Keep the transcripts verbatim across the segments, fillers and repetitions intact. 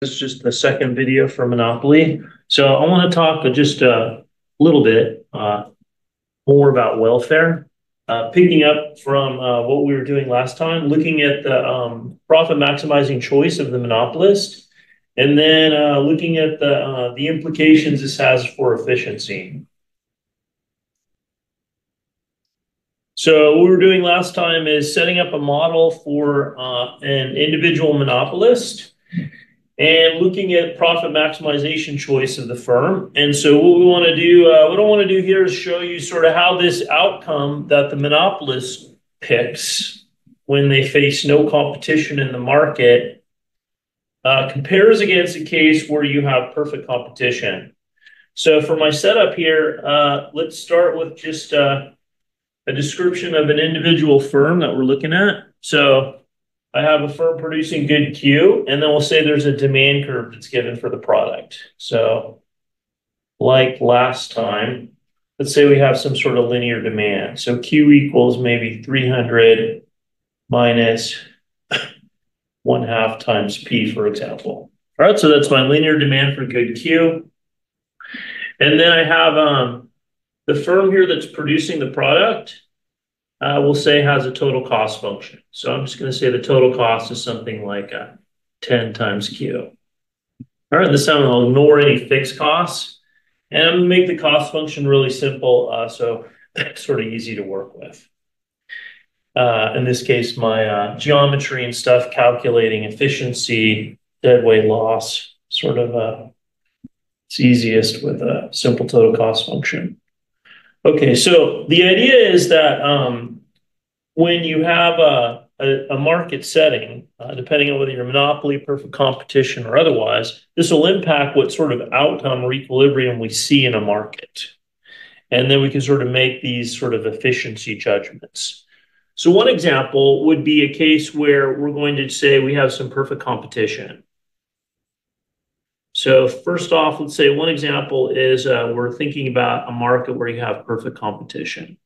This is just the second video for Monopoly. So I want to talk just a little bit uh, more about welfare, uh, picking up from uh, what we were doing last time, looking at the um, profit maximizing choice of the monopolist, and then uh, looking at the, uh, the implications this has for efficiency. So what we were doing last time is setting up a model for uh, an individual monopolist and looking at profit maximization choice of the firm. And so what we want to do, uh, what I want to do here is show you sort of how this outcome that the monopolist picks when they face no competition in the market uh, compares against a case where you have perfect competition. So for my setup here, uh, let's start with just uh, a description of an individual firm that we're looking at. So I have a firm producing good Q, and then we'll say there's a demand curve that's given for the product. So like last time, let's say we have some sort of linear demand. So Q equals maybe three hundred minus one half times P, for example. All right, so that's my linear demand for good Q. And then I have um, the firm here that's producing the product. Uh, we'll say has a total cost function. So I'm just going to say the total cost is something like uh, ten times Q. All right, this time I'll ignore any fixed costs. And I'm going to make the cost function really simple, uh, so it's sort of easy to work with. Uh, in this case, my uh, geometry and stuff, calculating efficiency, deadweight loss, sort of uh, it's easiest with a simple total cost function. Okay, so the idea is that um, when you have a, a, a market setting, uh, depending on whether you're monopoly, perfect competition, or otherwise, this will impact what sort of outcome or equilibrium we see in a market. And then we can sort of make these sort of efficiency judgments. So one example would be a case where we're going to say we have some perfect competition. So first off, let's say one example is uh, we're thinking about a market where you have perfect competition.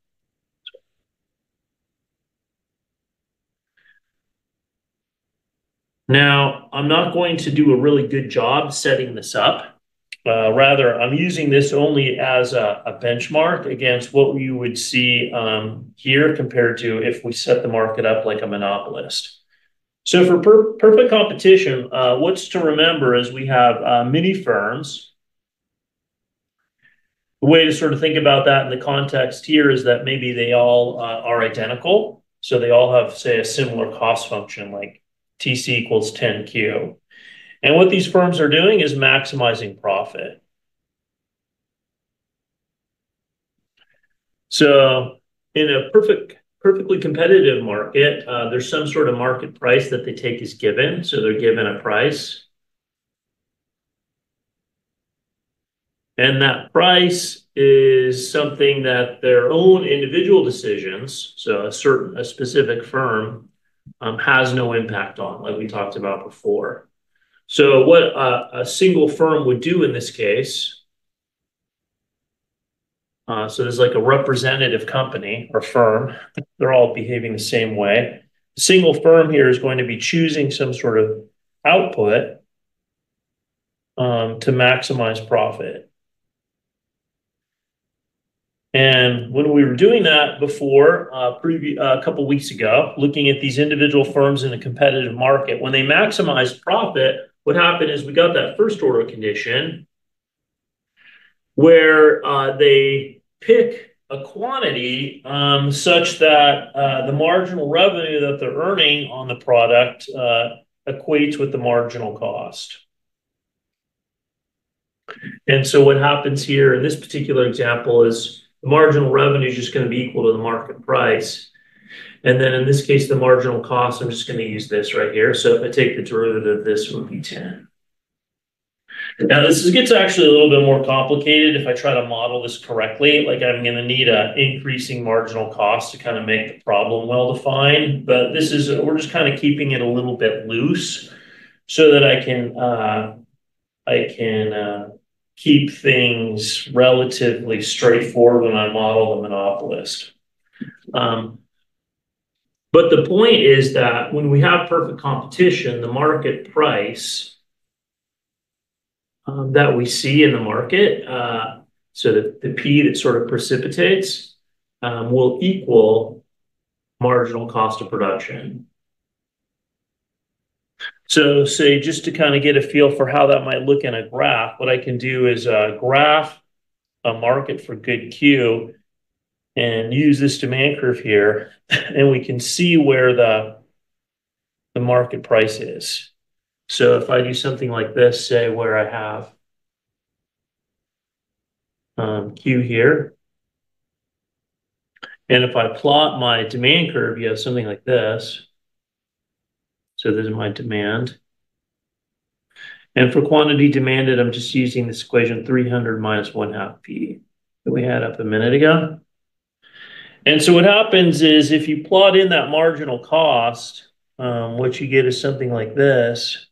Now, I'm not going to do a really good job setting this up. Uh, rather, I'm using this only as a, a benchmark against what you would see um, here compared to if we set the market up like a monopolist. So for per perfect competition, uh, what's to remember is we have uh, many firms. The way to sort of think about that in the context here is that maybe they all uh, are identical. So they all have, say, a similar cost function like T C equals ten Q. And what these firms are doing is maximizing profit. So in a perfect perfectly competitive market, uh, there's some sort of market price that they take as given. So they're given a price. And that price is something that their own individual decisions, so a certain, a specific firm, um, has no impact on, like we talked about before. So what uh, a single firm would do in this case, Uh, so there's like a representative company or firm. They're all behaving the same way. A single firm here is going to be choosing some sort of output um, to maximize profit. And when we were doing that before, uh, previous, uh, a couple weeks ago, looking at these individual firms in a competitive market, when they maximized profit, what happened is we got that first order condition where uh, they pick a quantity um, such that uh, the marginal revenue that they're earning on the product uh, equates with the marginal cost. And so what happens here in this particular example is the marginal revenue is just going to be equal to the market price. And then in this case, the marginal cost, I'm just going to use this right here. So if I take the derivative, this would be ten. Now, this gets actually a little bit more complicated if I try to model this correctly. Like, I'm going to need an increasing marginal cost to kind of make the problem well-defined. But this is, we're just kind of keeping it a little bit loose so that I can, uh, I can uh, keep things relatively straightforward when I model the monopolist. Um, but the point is that when we have perfect competition, the market price um, that we see in the market. Uh, so the, the P that sort of precipitates um, will equal marginal cost of production. So say, just to kind of get a feel for how that might look in a graph, what I can do is uh, graph a market for good Q and use this demand curve here, and we can see where the, the market price is. So if I do something like this, say where I have um, Q here, and if I plot my demand curve, you have something like this. So this is my demand. And for quantity demanded, I'm just using this equation three hundred minus one half P that we had up a minute ago. And so what happens is if you plot in that marginal cost, um, what you get is something like this.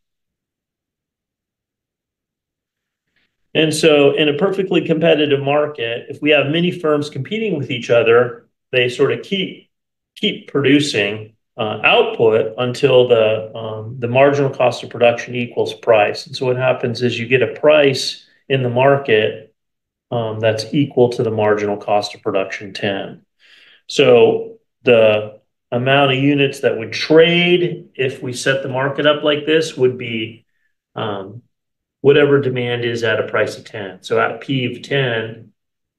And so in a perfectly competitive market, if we have many firms competing with each other, they sort of keep, keep producing Uh, output until the um, the marginal cost of production equals price. And so what happens is you get a price in the market um, that's equal to the marginal cost of production ten. So the amount of units that would trade if we set the market up like this would be um, whatever demand is at a price of ten. So at P of ten,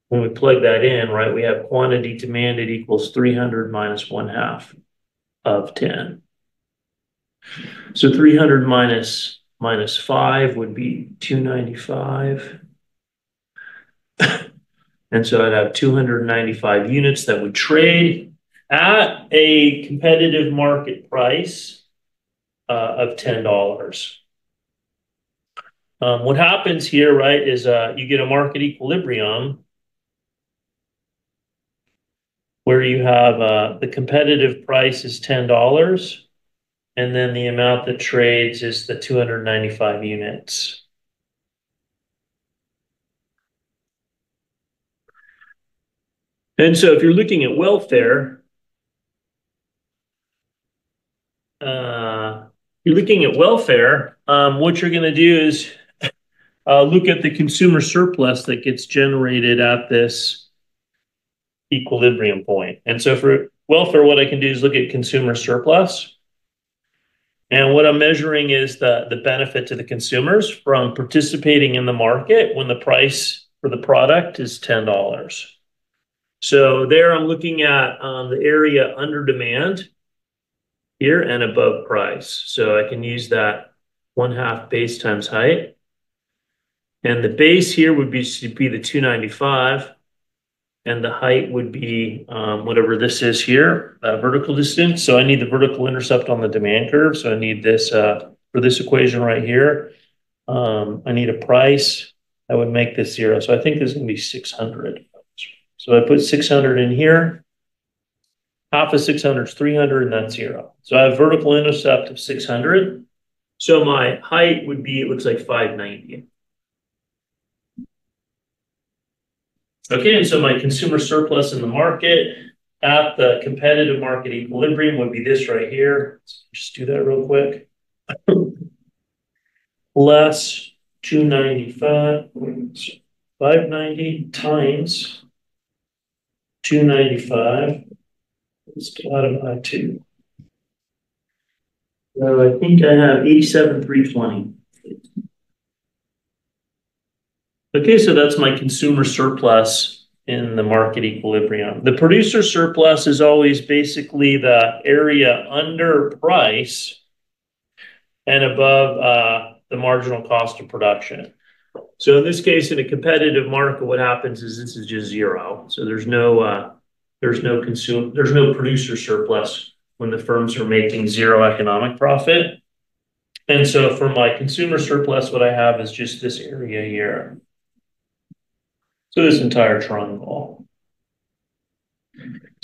when we plug that in, right, we have quantity demanded equals three hundred minus one half of ten. So three hundred minus minus five would be two ninety-five. And so I'd have two hundred ninety-five units that would trade at a competitive market price uh, of ten dollars. Um, what happens here, right, is uh, you get a market equilibrium where you have uh, the competitive price is ten dollars, and then the amount that trades is the two hundred ninety-five units. And so if you're looking at welfare, uh, you're looking at welfare, um, what you're gonna do is uh, look at the consumer surplus that gets generated at this equilibrium point. And so for welfare, what I can do is look at consumer surplus. And what I'm measuring is the, the benefit to the consumers from participating in the market when the price for the product is ten dollars. So there I'm looking at um, the area under demand here and above price. So I can use that one half base times height. And the base here would be, be the two ninety-five. And the height would be um, whatever this is here, uh, vertical distance. So I need the vertical intercept on the demand curve. So I need this uh, for this equation right here. Um, I need a price that would make this zero. So I think this is going to be six hundred. So I put six hundred in here. Half of six hundred is three hundred, and that's zero. So I have vertical intercept of six hundred. So my height would be, it looks like five ninety. Okay, and so my consumer surplus in the market at the competitive market equilibrium would be this right here. Let's just do that real quick. Plus two ninety-five, five ninety times two ninety-five. Let's plot it by two. So I think I have eighty-seven thousand three hundred twenty. Okay, so that's my consumer surplus in the market equilibrium. The producer surplus is always basically the area under price and above uh, the marginal cost of production. So in this case, in a competitive market, what happens is this is just zero. So there's no uh, there's no consumer there's no producer surplus when the firms are making zero economic profit. And so for my consumer surplus, what I have is just this area here. So this entire triangle,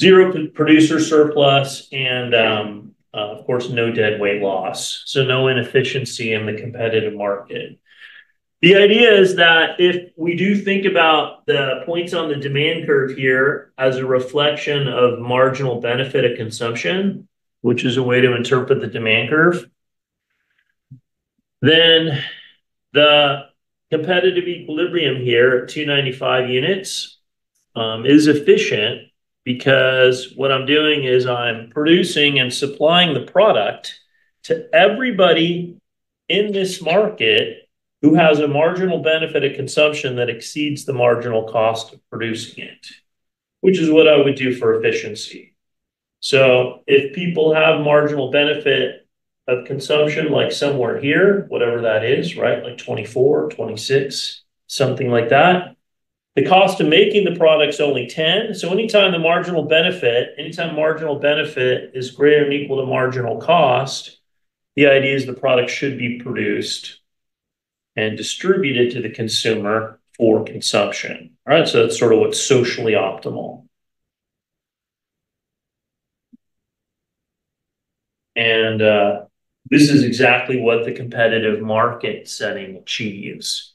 zero producer surplus, and um, uh, of course, no dead weight loss. So no inefficiency in the competitive market. The idea is that if we do think about the points on the demand curve here as a reflection of marginal benefit of consumption, which is a way to interpret the demand curve, then the competitive equilibrium here at two ninety-five units um, is efficient because what I'm doing is I'm producing and supplying the product to everybody in this market who has a marginal benefit of consumption that exceeds the marginal cost of producing it, which is what I would do for efficiency. So if people have marginal benefit of consumption, like somewhere here, whatever that is, right? Like twenty-four, twenty-six, something like that. The cost of making the product's only ten. So anytime the marginal benefit, anytime marginal benefit is greater than or equal to marginal cost, the idea is the product should be produced and distributed to the consumer for consumption. All right, so that's sort of what's socially optimal. And uh, this is exactly what the competitive market setting achieves.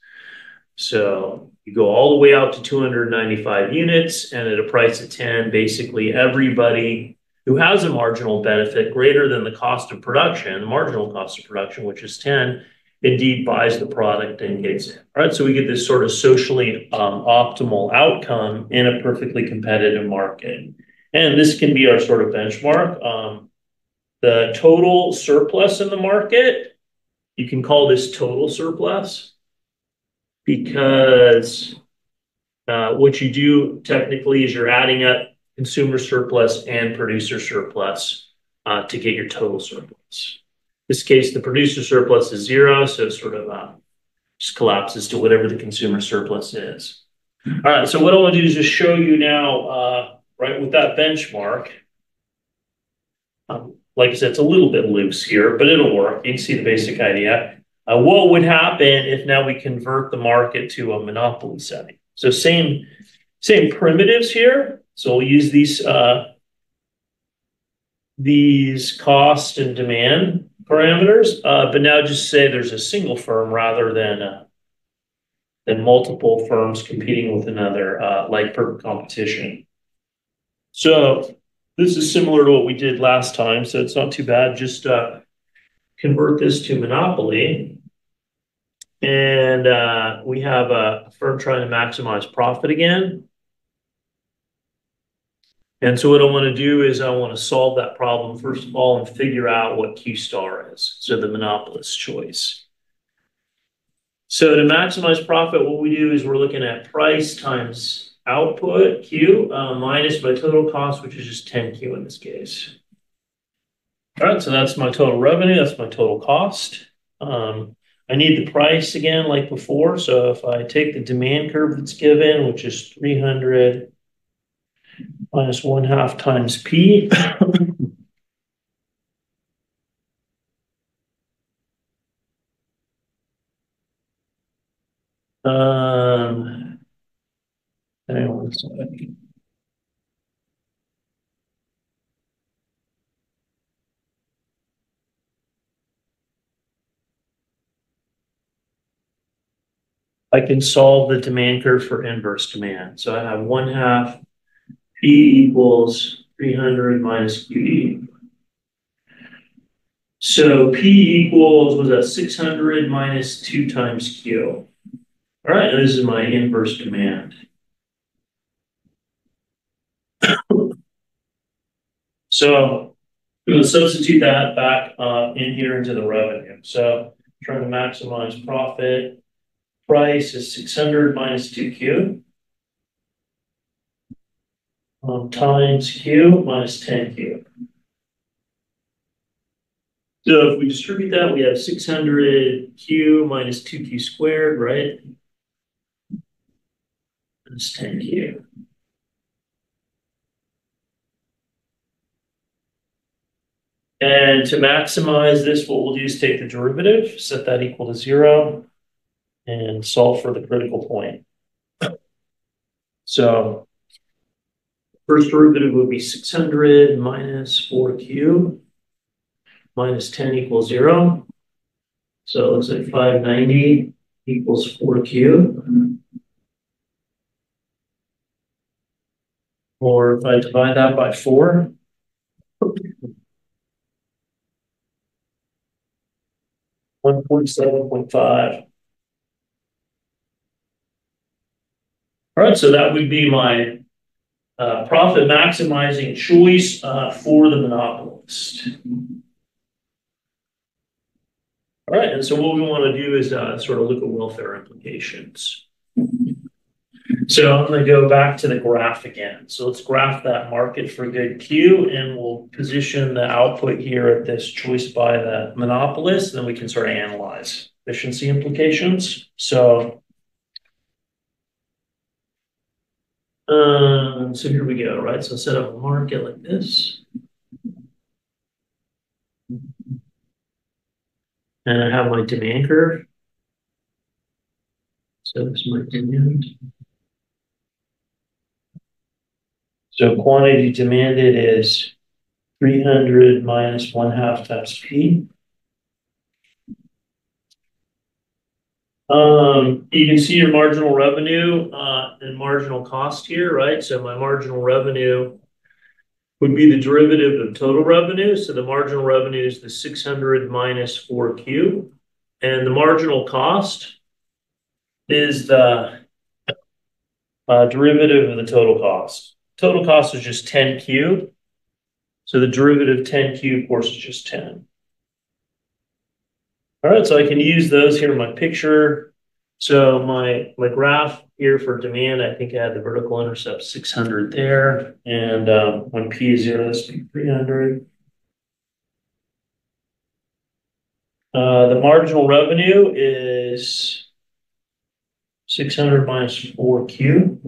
So you go all the way out to two ninety-five units, and at a price of ten, basically everybody who has a marginal benefit greater than the cost of production, the marginal cost of production, which is ten, indeed buys the product and gets it. All right, so we get this sort of socially um, optimal outcome in a perfectly competitive market. And this can be our sort of benchmark. Um, the total surplus in the market, you can call this total surplus because uh, what you do technically is you're adding up consumer surplus and producer surplus uh, to get your total surplus. In this case, the producer surplus is zero, so it sort of uh, just collapses to whatever the consumer surplus is. All right, so what I want to do is just show you now, uh, right, with that benchmark. Um, like I said, it's a little bit loose here, but it'll work. You can see the basic idea. Uh, what would happen if now we convert the market to a monopoly setting? So same, same primitives here. So we'll use these, uh, these cost and demand parameters, uh, but now just say there's a single firm rather than uh, than multiple firms competing with another, uh, like per competition. So this is similar to what we did last time, so it's not too bad. Just uh, convert this to monopoly, and uh, we have a firm trying to maximize profit again. And so what I want to do is I want to solve that problem, first of all, and figure out what Q star is, so the monopolist choice. So to maximize profit, what we do is we're looking at price times output, Q, uh, minus my total cost, which is just ten Q in this case. All right, so that's my total revenue. That's my total cost. Um, I need the price again, like before. So if I take the demand curve that's given, which is three hundred... minus one half times P. um, hang on a second. I can solve the demand curve for inverse demand. So I have one half P equals three hundred minus Q D. So P equals, was that six hundred minus two times Q? All right, this is my inverse demand. So we're going to substitute that back uh, in here into the revenue. So trying to maximize profit. Price is six hundred minus two Q. Um, times Q minus ten Q. So if we distribute that, we have six hundred Q minus two Q squared, right? Minus ten Q. And to maximize this, what we'll do is take the derivative, set that equal to zero, and solve for the critical point. So first derivative would be six hundred minus four Q minus ten equals zero. So it looks like five ninety equals four Q. Or if I divide that by four, one forty-seven point five. right, so that would be my uh, profit maximizing choice uh, for the monopolist. All right, and so what we want to do is uh, sort of look at welfare implications. So I'm going to go back to the graph again. So let's graph that market for good Q, and we'll position the output here at this choice by the monopolist, and then we can sort of analyze efficiency implications. So, um, so here we go, right? So set up a market like this. And I have my demand curve. So this is my demand. So quantity demanded is three hundred minus one half times P. Um, you can see your marginal revenue uh, and marginal cost here, right? So my marginal revenue would be the derivative of total revenue. So the marginal revenue is the six hundred minus four Q. And the marginal cost is the uh, derivative of the total cost. Total cost is just ten Q. So the derivative of ten Q, of course, is just ten. All right, so I can use those here in my picture. So my, my graph here for demand, I think I had the vertical intercept six hundred there. And um, when P is zero, that's three hundred. Uh, the marginal revenue is six hundred minus four Q.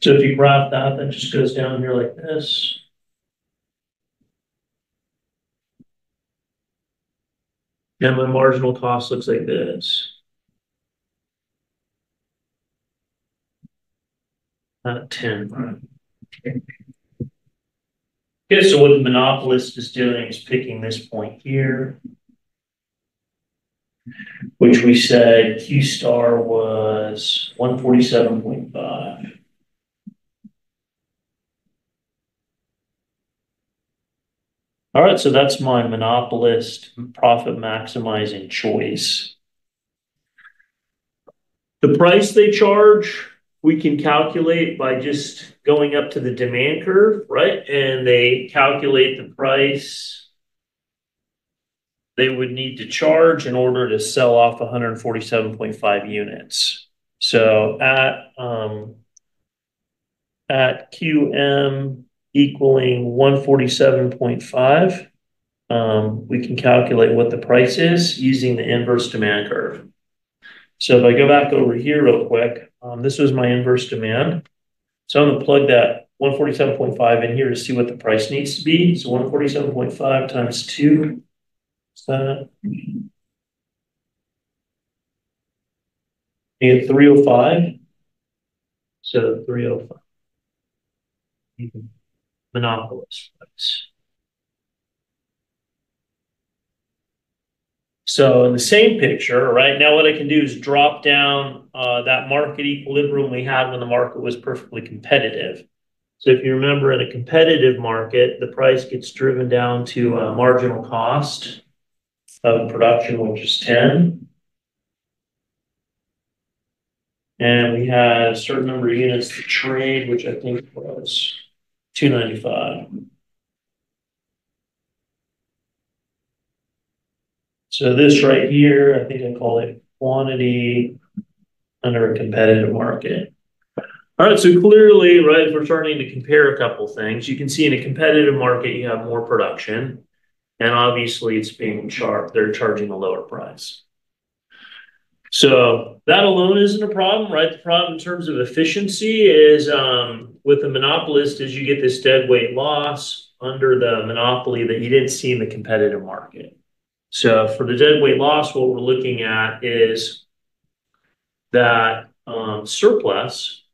So if you graph that, that just goes down here like this. And my marginal cost looks like this. Not ten. Right. Okay. Okay, so what the monopolist is doing is picking this point here, which we said Q star was one forty-seven point five. All right, so that's my monopolist profit maximizing choice. The price they charge, we can calculate by just going up to the demand curve, right? And they calculate the price they would need to charge in order to sell off one forty-seven point five units. So at, um, at Q M equaling one forty-seven point five, um, we can calculate what the price is using the inverse demand curve. So if I go back over here real quick, um, this was my inverse demand. So I'm going to plug that one forty-seven point five in here to see what the price needs to be. So one forty-seven point five times two. What's that? You get three oh five. So three oh five. Mm-hmm. Monopolist price. So in the same picture, right, now what I can do is drop down uh, that market equilibrium we had when the market was perfectly competitive. So if you remember, in a competitive market, the price gets driven down to a marginal cost of production, which is ten. And we had a certain number of units to trade, which I think was two ninety-five. So this right here, I think I call it quantity under a competitive market. All right, so clearly, right, if we're starting to compare a couple things, you can see in a competitive market, you have more production, and obviously it's being charged, they're charging a lower price. So that alone isn't a problem, right? The problem in terms of efficiency is um, with the monopolist is you get this deadweight loss under the monopoly that you didn't see in the competitive market. So for the deadweight loss, what we're looking at is that um, surplus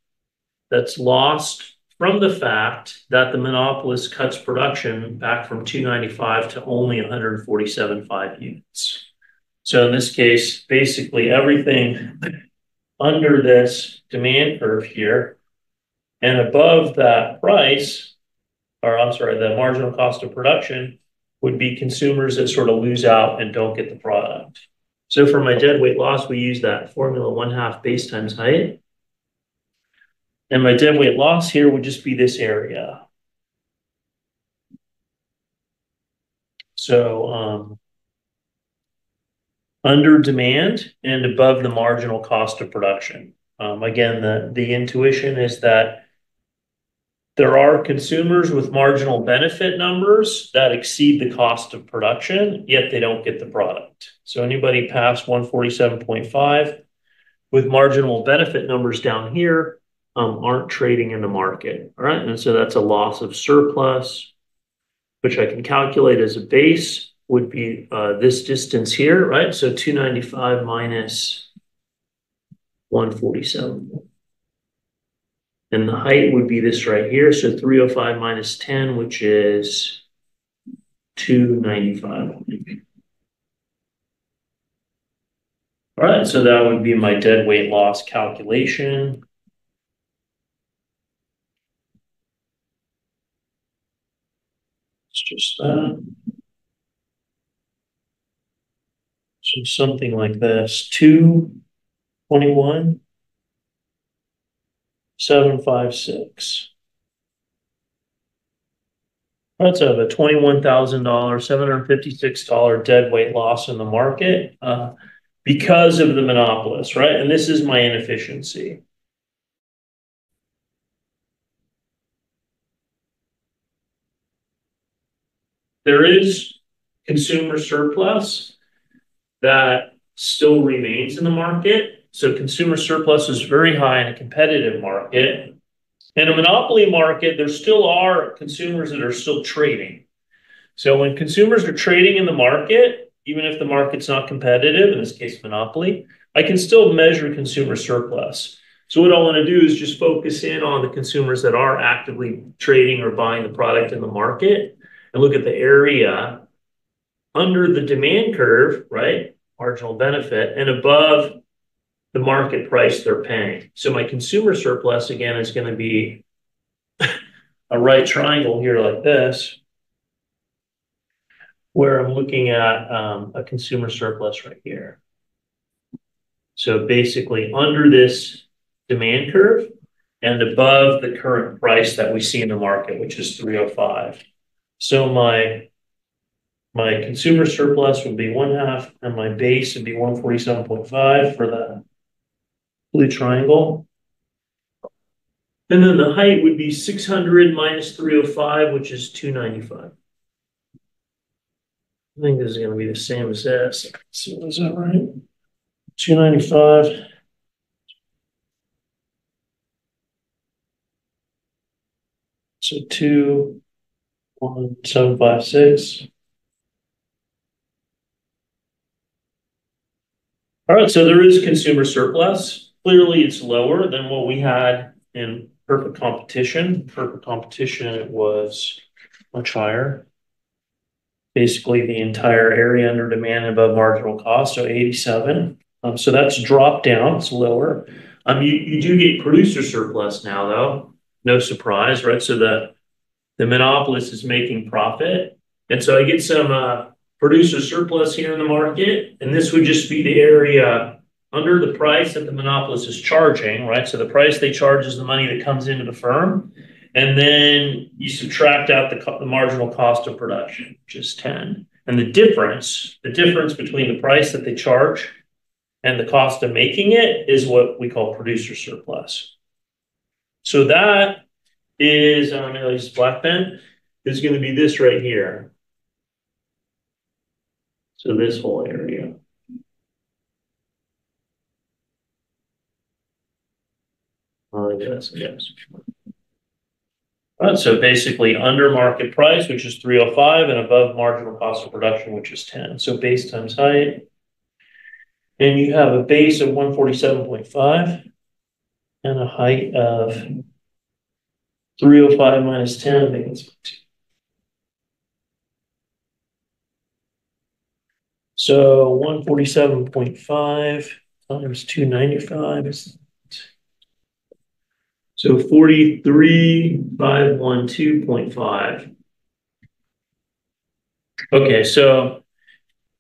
that's lost from the fact that the monopolist cuts production back from two ninety-five to only one forty-seven point five units. So in this case, basically everything under this demand curve here and above that price, or I'm sorry, the marginal cost of production would be consumers that sort of lose out and don't get the product. So for my dead weight loss, we use that formula one half base times height. And my dead weight loss here would just be this area. So um, under demand and above the marginal cost of production. Um, again, the, the intuition is that there are consumers with marginal benefit numbers that exceed the cost of production, yet they don't get the product. So anybody past one forty-seven point five with marginal benefit numbers down here um, aren't trading in the market. All right, and so that's a loss of surplus, which I can calculate as a base would be uh, this distance here, right? So two ninety-five minus one forty-seven. And the height would be this right here. So three oh five minus ten, which is two ninety-five. All right, so that would be my dead weight loss calculation. It's just that. So something like this, two twenty-one. seven five six. That's a twenty-one thousand seven hundred fifty-six dollar dead weight loss in the market uh, because of the monopolist, right? And this is my inefficiency. There is consumer surplus that still remains in the market. So consumer surplus is very high in a competitive market. In a monopoly market, there still are consumers that are still trading. So when consumers are trading in the market, even if the market's not competitive, in this case, monopoly, I can still measure consumer surplus. So what I want to do is just focus in on the consumers that are actively trading or buying the product in the market and look at the area under the demand curve, right? Marginal benefit, and above the market price they're paying. So my consumer surplus, again, is going to be a right triangle here like this, where I'm looking at um, a consumer surplus right here. So basically under this demand curve and above the current price that we see in the market, which is three oh five. So my, my consumer surplus would be one half and my base would be one forty-seven point five for the blue triangle. And then the height would be six hundred minus three oh five, which is two ninety-five. I think this is going to be the same as this. So is that right? two ninety-five. So two one seven five six. All right, so there is consumer surplus. Clearly, it's lower than what we had in perfect competition. Perfect competition was much higher. Basically, the entire area under demand and above marginal cost, so eighty-seven. Um, so that's dropped down. It's lower. Um, you, you do get producer surplus now, though. No surprise, right? So the, the monopolist is making profit. And so I get some uh, producer surplus here in the market. And this would just be the area under the price that the monopolist is charging, right? So the price they charge is the money that comes into the firm. And then you subtract out the, co the marginal cost of production, which is ten. And the difference, the difference between the price that they charge and the cost of making it is what we call producer surplus. So that is, I don't know, use black pen, is going to be this right here. So this whole area. I guess, I guess. All right, so basically under market price, which is three oh five, and above marginal cost of production, which is ten. So base times height. And you have a base of one forty-seven point five and a height of three oh five minus ten. I think it's two. So one forty-seven point five times two ninety-five is... So forty-three thousand five hundred twelve point five. Okay, so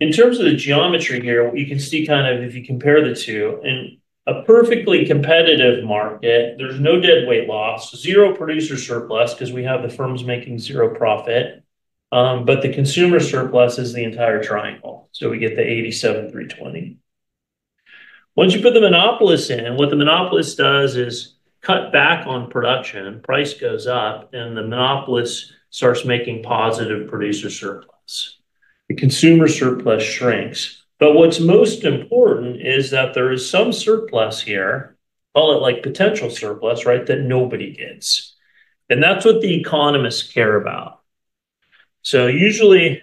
in terms of the geometry here, you can see kind of if you compare the two, in a perfectly competitive market, there's no deadweight loss, zero producer surplus, because we have the firms making zero profit. Um, but the consumer surplus is the entire triangle. So we get the eighty-seven three twenty. Once you put the monopolist in, what the monopolist does is cut back on production, price goes up, and the monopolist starts making positive producer surplus. The consumer surplus shrinks. But what's most important is that there is some surplus here, call it like potential surplus, right, that nobody gets. And that's what the economists care about. So usually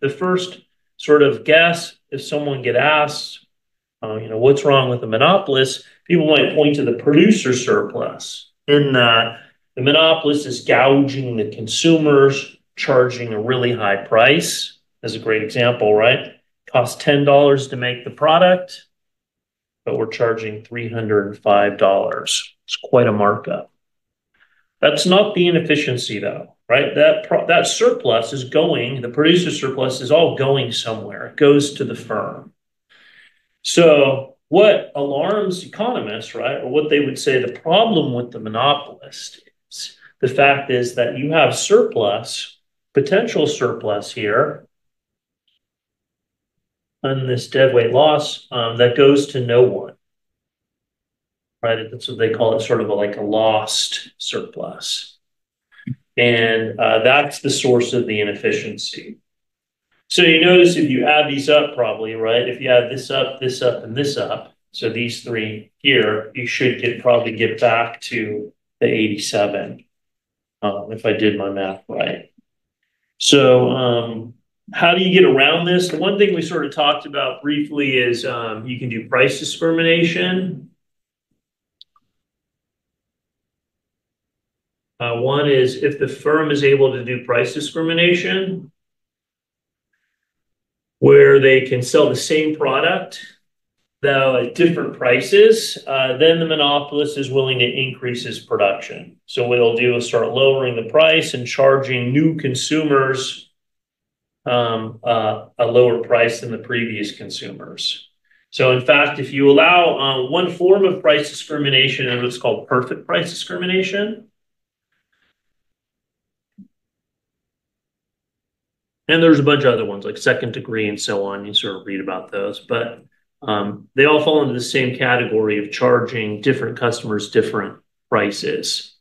the first sort of guess, if someone gets asked, uh, you know, what's wrong with the monopolist, people might point to the producer surplus in that the monopolist is gouging the consumers, charging a really high price. That's a great example, right? Costs ten dollars to make the product, but we're charging three hundred five dollars. It's quite a markup. That's not the inefficiency, though, right? That, pro that surplus is going, the producer surplus is all going somewhere. It goes to the firm. So what alarms economists, right, or what they would say the problem with the monopolist is, the fact is that you have surplus, potential surplus here, and this deadweight loss um, that goes to no one. Right? That's what they call it, sort of a, like a lost surplus. And uh, that's the source of the inefficiency. So you notice if you add these up probably, right? If you add this up, this up, and this up, so these three here, you should get probably get back to the eighty-seven, um, if I did my math right. So um, how do you get around this? The one thing we sort of talked about briefly is um, you can do price discrimination. Uh, one is if the firm is able to do price discrimination, where they can sell the same product, though at different prices, uh, then the monopolist is willing to increase his production. So what they'll do is start lowering the price and charging new consumers um, uh, a lower price than the previous consumers. So in fact, if you allow uh, one form of price discrimination, and what's called perfect price discrimination, and there's a bunch of other ones like second degree and so on. You sort of read about those, but um, they all fall into the same category of charging different customers different prices.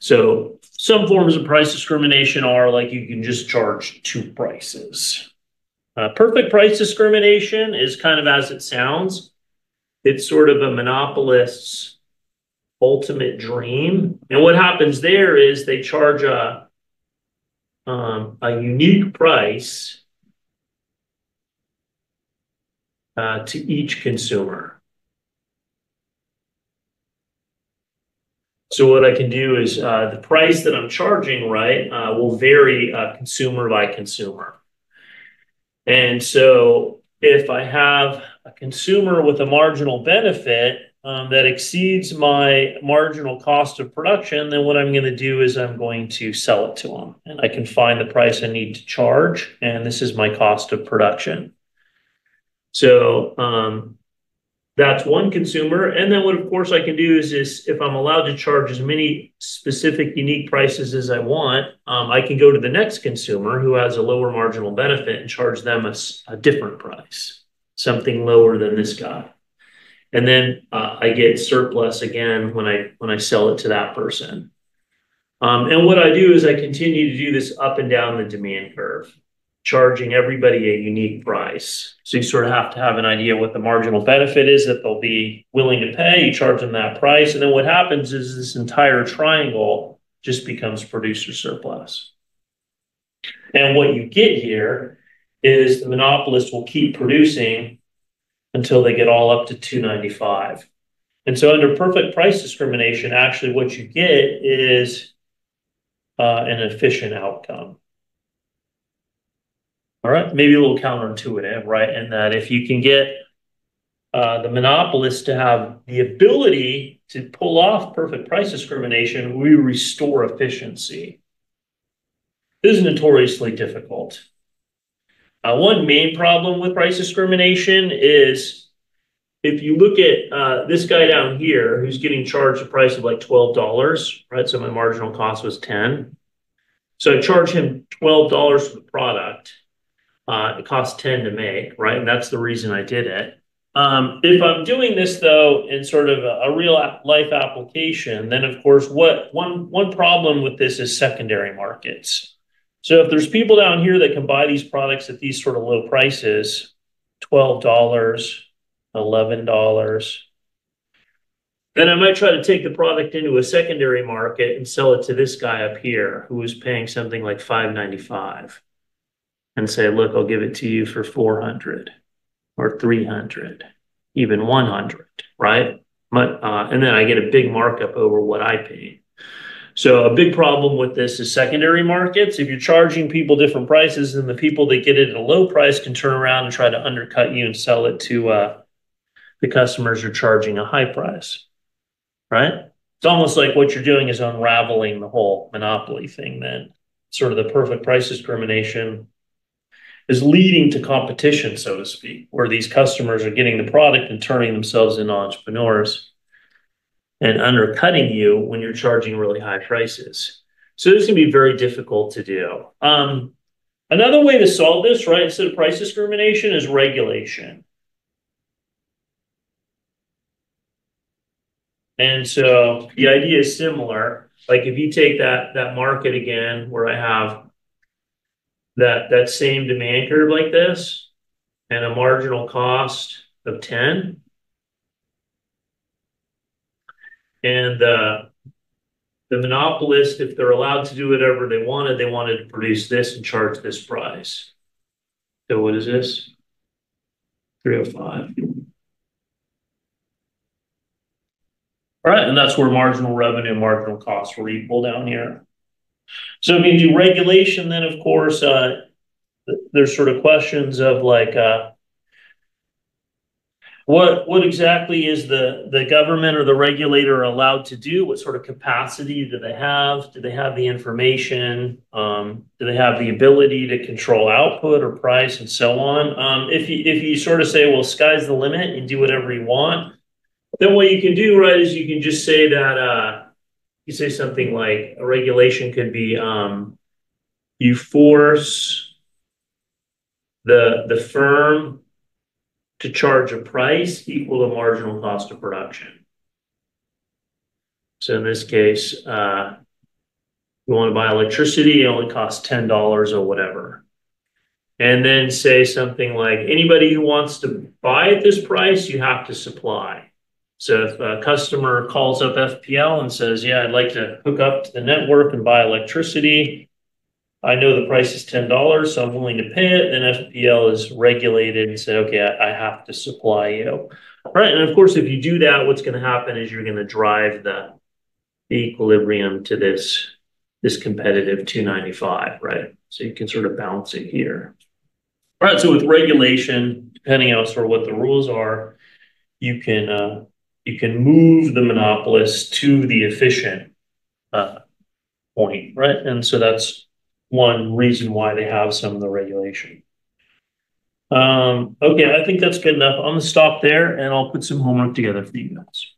So some forms of price discrimination are like you can just charge two prices. Uh, perfect price discrimination is kind of as it sounds. It's sort of a monopolist's ultimate dream. And what happens there is they charge a Um, a unique price uh, to each consumer. So what I can do is uh, the price that I'm charging, right, uh, will vary uh, consumer by consumer. And so if I have a consumer with a marginal benefit um, that exceeds my marginal cost of production, then what I'm going to do is I'm going to sell it to them. And I can find the price I need to charge, and this is my cost of production. So um, that's one consumer. And then what, of course, I can do is, is if I'm allowed to charge as many specific unique prices as I want, um, I can go to the next consumer who has a lower marginal benefit and charge them a, a different price, something lower than this guy. And then uh, I get surplus again when I when I sell it to that person. Um, and what I do is I continue to do this up and down the demand curve, charging everybody a unique price. So you sort of have to have an idea what the marginal benefit is that they'll be willing to pay. You charge them that price. And then what happens is this entire triangle just becomes producer surplus. And what you get here is the monopolist will keep producing until they get all up to two ninety-five. And so under perfect price discrimination, actually what you get is uh, an efficient outcome. All right, maybe a little counterintuitive, right? In that if you can get uh, the monopolist to have the ability to pull off perfect price discrimination, we restore efficiency. This is notoriously difficult. Uh, one main problem with price discrimination is if you look at uh, this guy down here who's getting charged a price of like twelve dollars, right? So my marginal cost was ten. So I charge him twelve dollars for the product. Uh, it costs ten to make, right? And that's the reason I did it. Um, if I'm doing this though in sort of a, a real life application, then of course, what one one problem with this is secondary markets. So if there's people down here that can buy these products at these sort of low prices, twelve dollars, eleven dollars, then I might try to take the product into a secondary market and sell it to this guy up here who is paying something like five ninety-five and say, look, I'll give it to you for four hundred or three hundred, even one hundred, right? But, uh, and then I get a big markup over what I paid. So a big problem with this is secondary markets. If you're charging people different prices, then the people that get it at a low price can turn around and try to undercut you and sell it to uh, the customers who are charging a high price, right? It's almost like what you're doing is unraveling the whole monopoly thing then. Sort of the perfect price discrimination is leading to competition, so to speak, where these customers are getting the product and turning themselves into entrepreneurs and undercutting you when you're charging really high prices. So this can be very difficult to do. Um, another way to solve this, right, instead of price discrimination is regulation. And so the idea is similar. Like if you take that, that market again, where I have that, that same demand curve like this and a marginal cost of ten, and uh, the monopolist, if they're allowed to do whatever they wanted, they wanted to produce this and charge this price. So what is this? three oh five. All right, and that's where marginal revenue and marginal costs were equal down here. So if you do regulation, then of course, uh, there's sort of questions of like, uh, What what exactly is the, the government or the regulator allowed to do? What sort of capacity do they have? Do they have the information? Um, do they have the ability to control output or price and so on? Um, if you if you sort of say, well, sky's the limit and do whatever you want, then what you can do, right, is you can just say that uh, you say something like a regulation could be um, you force the the firm to charge a price equal to marginal cost of production. So in this case, uh, you want to buy electricity, it only costs ten dollars or whatever. And then say something like, anybody who wants to buy at this price, you have to supply. So if a customer calls up F P L and says, yeah, I'd like to hook up to the network and buy electricity, I know the price is ten dollars, so I'm willing to pay it. Then F P L is regulated and said, okay, I have to supply you. Right, and of course, if you do that, what's going to happen is you're going to drive the, the equilibrium to this, this competitive two ninety-five, right? So you can sort of bounce it here. All right, so with regulation, depending on sort of what the rules are, you can, uh, you can move the monopolist to the efficient uh, point, right? And so that's one reason why they have some of the regulation. Um, okay, I think that's good enough. I'm going to stop there, and I'll put some homework together for you guys.